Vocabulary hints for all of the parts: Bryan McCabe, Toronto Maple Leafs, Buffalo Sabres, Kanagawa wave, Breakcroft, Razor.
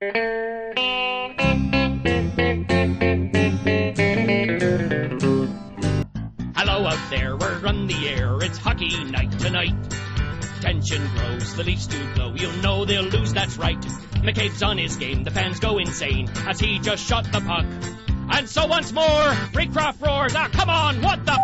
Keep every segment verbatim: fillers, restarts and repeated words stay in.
Hello out there, we're on the air, it's hockey night tonight. Tension grows, the Leafs do blow, you know they'll lose, that's right. McCabe's on his game, the fans go insane, as he just shot the puck. And so once more, Breakcroft roars, ah come on, what the f***?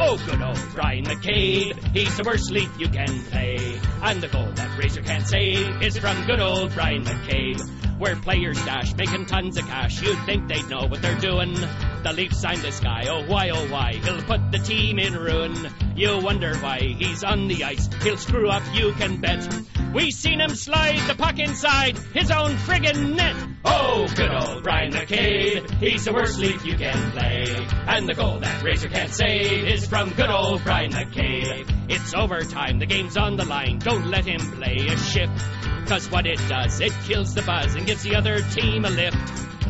Oh good old Bryan McCabe, he's the worst Leaf you can play. And the goal that Razor can't save is from good old Bryan McCabe. Where players dash, making tons of cash, you'd think they'd know what they're doing. The Leafs signed this guy, oh why, oh why, he'll put the team in ruin. You wonder why he's on the ice, he'll screw up, you can bet. We seen him slide the puck inside his own friggin' net. Oh, good old Bryan McCabe, he's the worst Leaf you can play. And the goal that Razor can't save is from good old Bryan McCabe. It's overtime, the game's on the line, don't let him play a shift. Cause what it does, it kills the buzz and gives the other team a lift.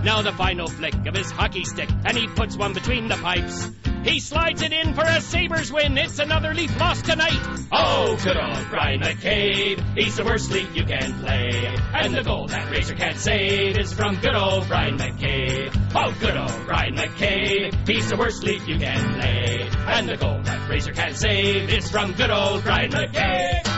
Now the final flick of his hockey stick, and he puts one between the pipes. He slides it in for a Sabres win, it's another Leaf loss tonight. Oh, good old Bryan McCabe, he's the worst Leaf you can play. And the goal that Razor can't save is from good old Bryan McCabe. Oh, good old Bryan McCabe, he's the worst Leaf you can play. And the goal that Razor can't save is from good old Bryan McCabe.